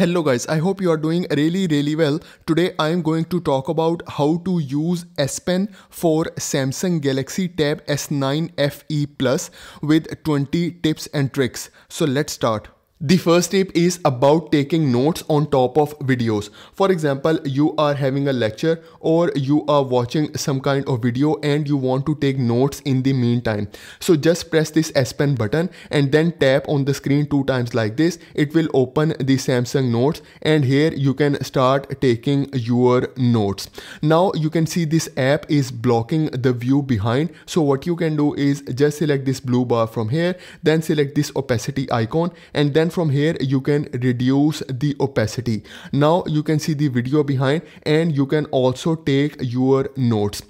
Hello guys, I hope you are doing really well. Today I am going to talk about how to use S Pen for Samsung Galaxy Tab S9 FE Plus with 20 tips and tricks. So let's start. The first tip is about taking notes on top of videos. For example, you are having a lecture or you are watching some kind of video and you want to take notes in the meantime. So just press this S Pen button and then tap on the screen 2 times like this. It will open the Samsung Notes and here you can start taking your notes. Now you can see this app is blocking the view behind. So what you can do is just select this blue bar from here, then select this opacity icon and then from here you can reduce the opacity. Now you can see the video behind and you can also take your notes.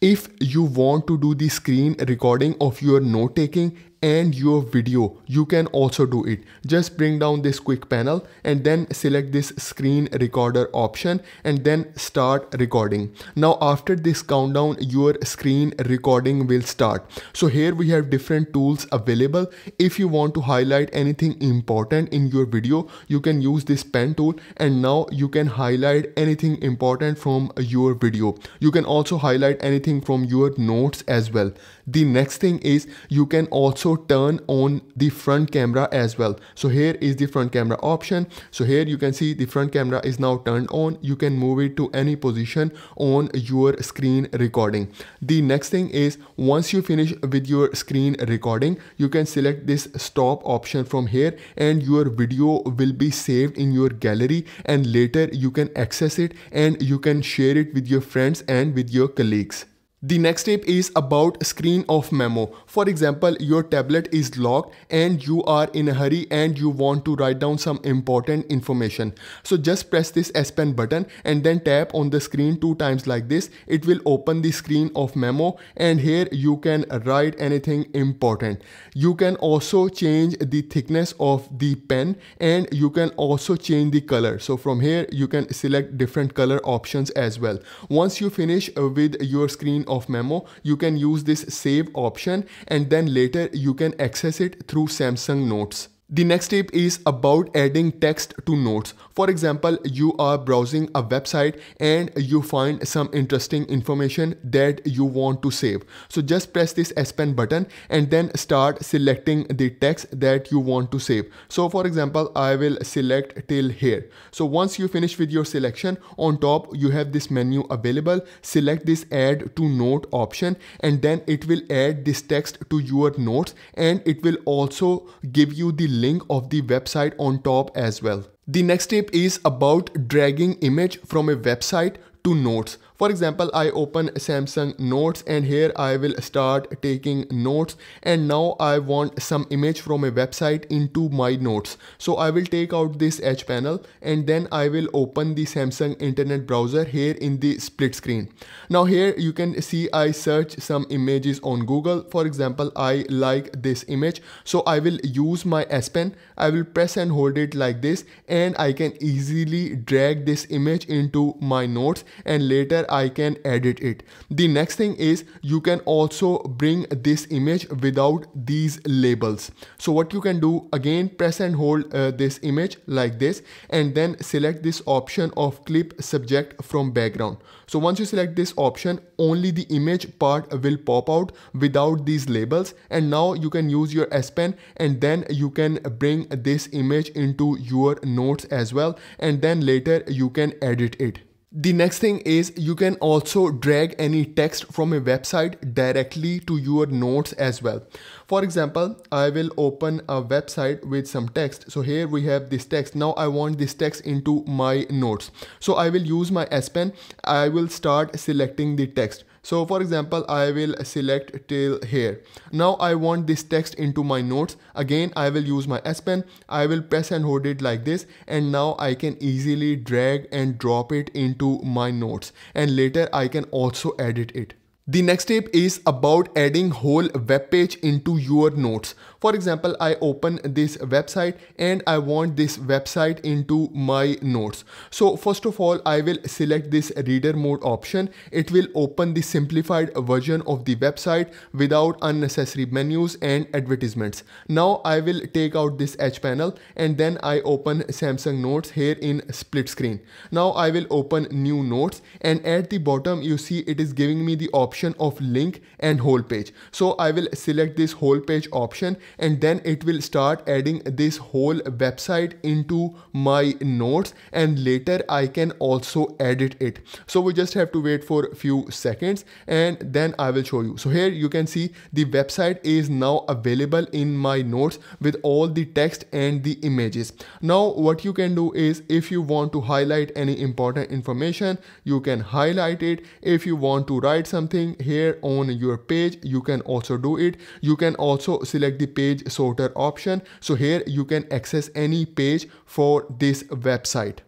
If you want to do the screen recording of your note taking and your video, you can also do it. Just bring down this quick panel and then select this screen recorder option and then start recording. Now after this countdown, your screen recording will start. So here we have different tools available. If you want to highlight anything important in your video, you can use this pen tool and now you can highlight anything important from your video. You can also highlight anything from your notes as well. The next thing is you can also turn on the front camera as well. So here is the front camera option. So here you can see the front camera is now turned on. You can move it to any position on your screen recording. The next thing is once you finish with your screen recording, you can select this stop option from here and your video will be saved in your gallery and later you can access it and you can share it with your friends and with your colleagues. The next tip is about screen off memo. For example, your tablet is locked and you are in a hurry and you want to write down some important information. So just press this S Pen button and then tap on the screen 2 times like this. It will open the screen off memo and here you can write anything important. You can also change the thickness of the pen and you can also change the color. So from here you can select different color options as well. Once you finish with your screen of memo, you can use this save option and then later you can access it through Samsung Notes. The next tip is about adding text to notes. For example, you are browsing a website and you find some interesting information that you want to save. So just press this S Pen button and then start selecting the text that you want to save. So for example, I will select till here. So once you finish with your selection, on top you have this menu available. Select this add to note option and then it will add this text to your notes and it will also give you the link of the website on top as well. The next tip is about dragging image from a website to notes. For example, I open Samsung Notes and here I will start taking notes and now I want some image from a website into my notes. So I will take out this edge panel and then I will open the Samsung internet browser here in the split screen. Now here you can see I search some images on Google. For example, I like this image. So I will use my S Pen. I will press and hold it like this and I can easily drag this image into my notes and later I can edit it. The next thing is you can also bring this image without these labels. So what you can do, again press and hold this image like this and then select this option of clip subject from background. So once you select this option, only the image part will pop out without these labels and now you can use your S Pen and then you can bring this image into your notes as well and then later you can edit it. The next thing is you can also drag any text from a website directly to your notes as well. For example, I will open a website with some text. So here we have this text. Now I want this text into my notes. So I will use my S Pen. I will start selecting the text. So for example, I will select till here. Now I want this text into my notes. Again, I will use my S Pen. I will press and hold it like this. And now I can easily drag and drop it into my notes. And later I can also edit it. The next tip is about adding whole web page into your notes. For example, I open this website and I want this website into my notes. So first of all, I will select this reader mode option. It will open the simplified version of the website without unnecessary menus and advertisements. Now I will take out this edge panel and then I open Samsung Notes here in split screen. Now I will open new notes, and at the bottom you see it is giving me the option of link and whole page. So I will select this whole page option and then it will start adding this whole website into my notes, and later I can also edit it. So we just have to wait for a few seconds and then I will show you. So here you can see the website is now available in my notes with all the text and the images. Now what you can do is, if you want to highlight any important information, you can highlight it. If you want to write something here on your page, you can also do it. You can also select the page sorter option. So here you can access any page for this website.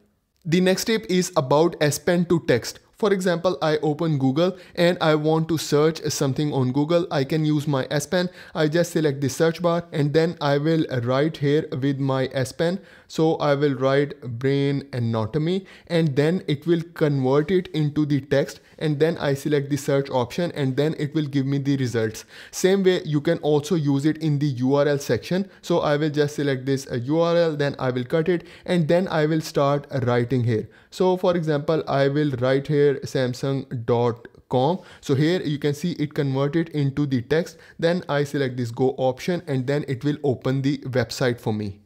The next tip is about S Pen to text. For example, I open Google and I want to search something on Google. I can use my S Pen. I just select the search bar and then I will write here with my S Pen. So I will write brain anatomy and then it will convert it into the text, and then I select the search option and then it will give me the results. Same way, you can also use it in the URL section. So I will just select this URL, then I will cut it and then I will start writing here. So for example, I will write here Samsung.com. So here you can see it converted into the text. Then I select this go option and then it will open the website for me.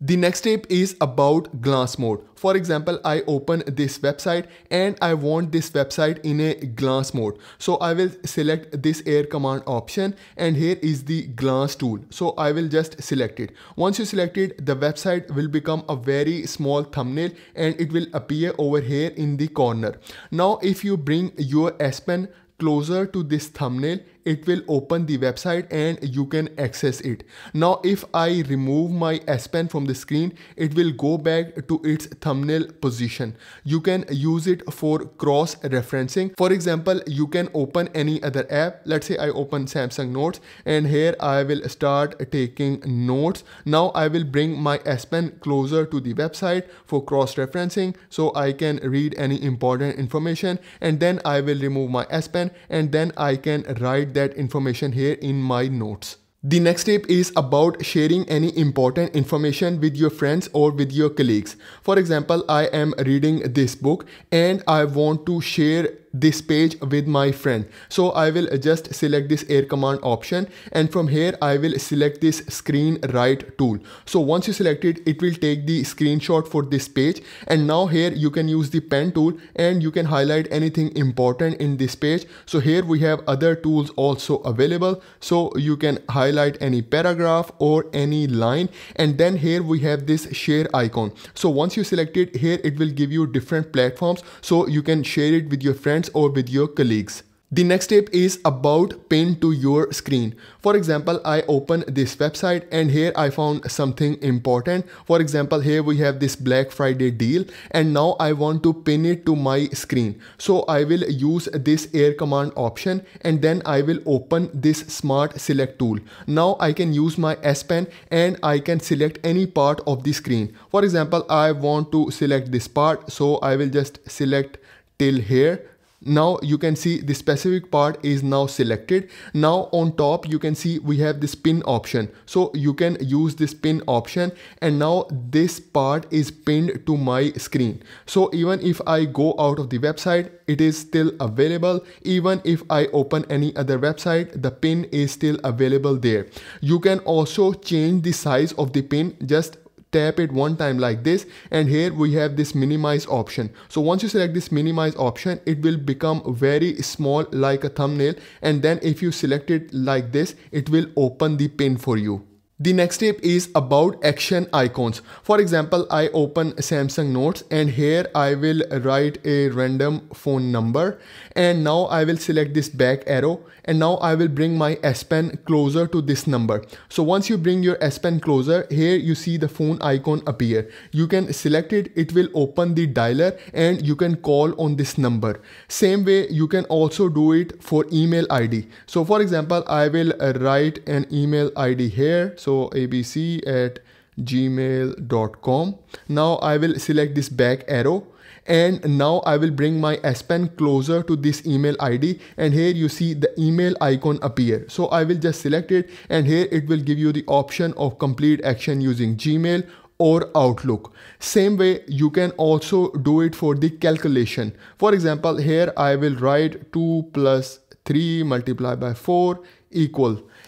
The next tip is about glance mode. For example, I open this website and I want this website in a glance mode. So I will select this Air Command option and here is the glance tool. So I will just select it. Once you select it, the website will become a very small thumbnail and it will appear over here in the corner. Now, if you bring your S Pen closer to this thumbnail, it will open the website and you can access it. Now, if I remove my S Pen from the screen, it will go back to its thumbnail position. You can use it for cross-referencing. For example, you can open any other app. Let's say I open Samsung Notes and here I will start taking notes. Now I will bring my S Pen closer to the website for cross-referencing, so I can read any important information, and then I will remove my S Pen and then I can write that information here in my notes. The next tip is about sharing any important information with your friends or with your colleagues. For example, I am reading this book and I want to share this page with my friend. So I will just select this Air Command option and from here I will select this screen write tool. So once you select it, it will take the screenshot for this page, and now here you can use the pen tool and you can highlight anything important in this page. So here we have other tools also available. So you can highlight any paragraph or any line, and then here we have this share icon. So once you select it, here it will give you different platforms, so you can share it with your friends or with your colleagues. The next tip is about pin to your screen. For example, I open this website and here I found something important. For example, here we have this Black Friday deal and now I want to pin it to my screen. So I will use this Air Command option and then I will open this Smart Select tool. Now I can use my S Pen and I can select any part of the screen. For example, I want to select this part, so I will just select till here. Now you can see the specific part is now selected. Now on top you can see we have this pin option. So you can use this pin option and now this part is pinned to my screen. So even if I go out of the website, it is still available. Even if I open any other website, the pin is still available there. You can also change the size of the pin. Just tap it one time like this and here we have this minimize option. So once you select this minimize option, it will become very small like a thumbnail, and then if you select it like this, it will open the pin for you. The next step is about action icons. For example, I open Samsung Notes and here I will write a random phone number, and now I will select this back arrow, and now I will bring my S Pen closer to this number. So once you bring your S Pen closer, here you see the phone icon appear. You can select it, it will open the dialer and you can call on this number. Same way you can also do it for email ID. So for example, I will write an email ID here. So abc@gmail.com. Now I will select this back arrow, and now I will bring my S Pen closer to this email ID, and here you see the email icon appear. So I will just select it, and here it will give you the option of complete action using Gmail or Outlook. Same way you can also do it for the calculation. For example, here I will write 2 + 3 × 4 =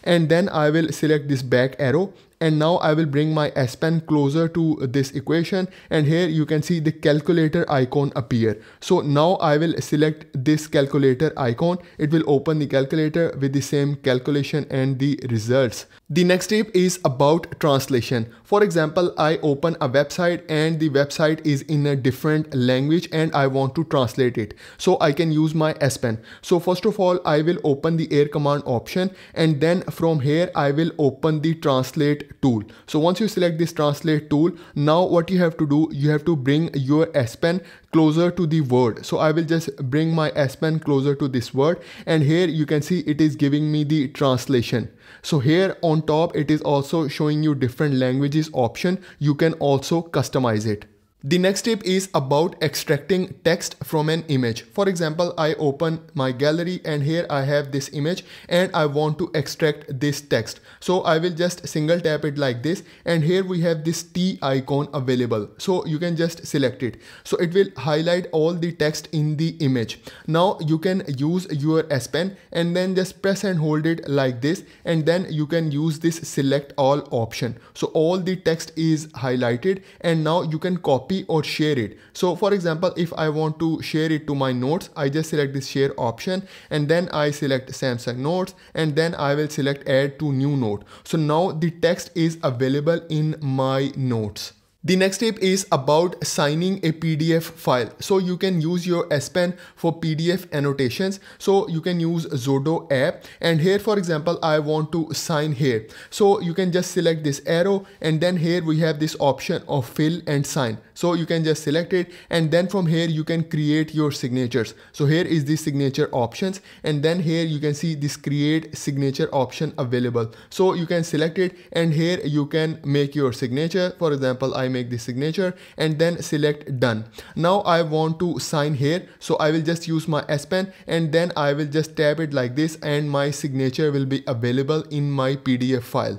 and then I will select this back arrow, and now I will bring my S Pen closer to this equation, and here you can see the calculator icon appear. So now I will select this calculator icon. It will open the calculator with the same calculation and the results. The next step is about translation. For example, I open a website and the website is in a different language and I want to translate it. So I can use my S Pen. So first of all, I will open the Air Command option, and then from here I will open the translate tool. So once you select this translate tool, now what you have to do, you have to bring your S Pen closer to the word. So I will just bring my S Pen closer to this word, and here you can see it is giving me the translation. So here on top it is also showing you different languages option. You can also customize it. The next step is about extracting text from an image. For example, I open my gallery and here I have this image and I want to extract this text. So I will just single tap it like this, and here we have this T icon available. So you can just select it. So it will highlight all the text in the image. Now you can use your S Pen and then just press and hold it like this, and then you can use this select all option. So all the text is highlighted, and now you can copy or share it. So for example, if I want to share it to my notes, I just select this share option, and then I select Samsung Notes, and then I will select add to new note. So now the text is available in my notes. The next step is about signing a PDF file. So you can use your S Pen for PDF annotations. So you can use Zodo app, and here for example, I want to sign here. So you can just select this arrow, and then here we have this option of fill and sign. So you can just select it, and then from here you can create your signatures. So here is the signature options, and then here you can see this create signature option available. So you can select it, and here you can make your signature. For example, I make the signature and then select done. Now I want to sign here, so I will just use my S Pen, and then I will just tap it like this, and my signature will be available in my PDF file.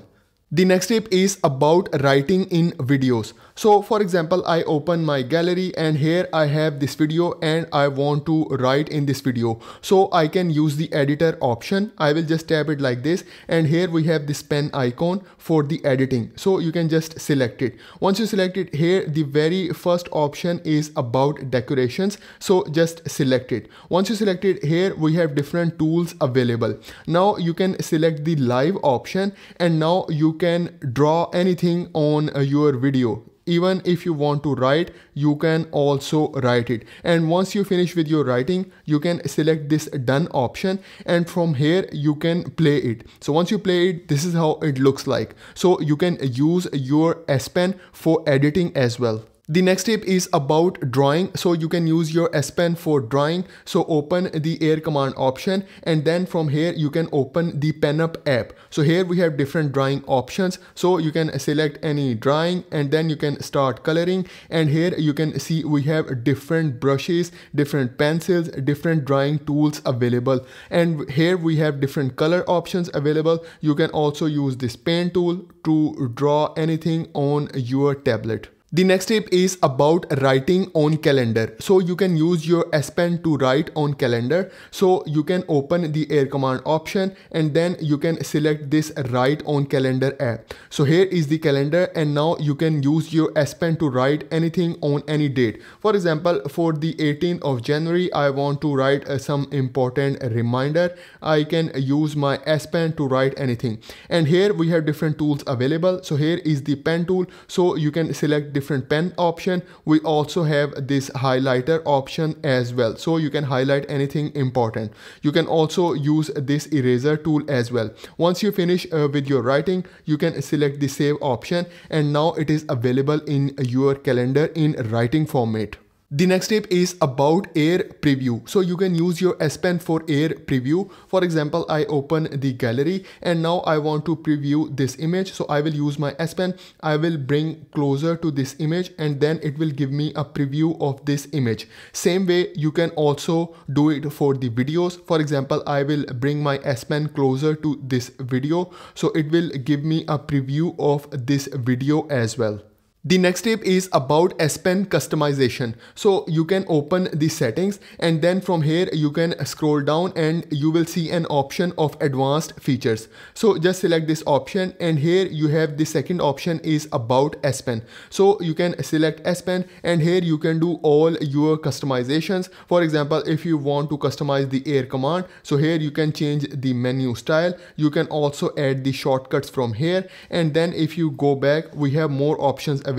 The next step is about writing in videos. So for example, I open my gallery and here I have this video and I want to write in this video. So I can use the editor option. I will just tap it like this, and here we have this pen icon for the editing. So you can just select it. Once you select it, here the very first option is about decorations. So just select it. Once you select it, here we have different tools available. Now you can select the live option, and now you can draw anything on your video. Even if you want to write, you can also write it. And once you finish with your writing, you can select this done option, and from here you can play it. So once you play it, this is how it looks like. So you can use your S Pen for editing as well. The next step is about drawing. So you can use your S Pen for drawing. So open the Air Command option, and then from here you can open the Pen Up app. So here we have different drawing options. So you can select any drawing, and then you can start coloring, and here you can see we have different brushes, different pencils, different drawing tools available, and here we have different color options available. You can also use this paint tool to draw anything on your tablet. The next tip is about writing on calendar. So you can use your S Pen to write on calendar. So you can open the Air Command option and then you can select this Write on Calendar app. So here is the calendar and now you can use your S Pen to write anything on any date. For example, for the 18th of January, I want to write some important reminder. I can use my S Pen to write anything. And here we have different tools available. So here is the pen tool. So you can select different pen option. We also have this highlighter option as well, so you can highlight anything important. You can also use this eraser tool as well. Once you finish with your writing, you can select the save option and now it is available in your calendar in writing format. The next tip is about Air Preview. So you can use your S Pen for Air Preview. For example, I open the gallery and now I want to preview this image. So I will use my S Pen. I will bring closer to this image and then it will give me a preview of this image. Same way, you can also do it for the videos. For example, I will bring my S Pen closer to this video. So it will give me a preview of this video as well. The next tip is about S Pen customization. So you can open the settings and then from here you can scroll down and you will see an option of advanced features. So just select this option and here you have the second option is about S Pen. So you can select S Pen and here you can do all your customizations. For example, if you want to customize the Air Command, so here you can change the menu style. You can also add the shortcuts from here. And then if you go back, we have more options available.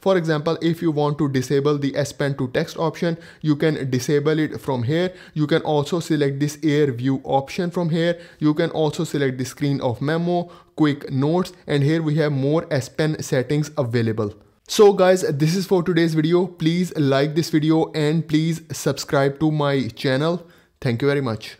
For example, if you want to disable the S Pen to text option, you can disable it from here. You can also select this Air View option from here. You can also select the screen of memo, quick notes, and here we have more S Pen settings available. So guys, this is for today's video. Please like this video and please subscribe to my channel. Thank you very much.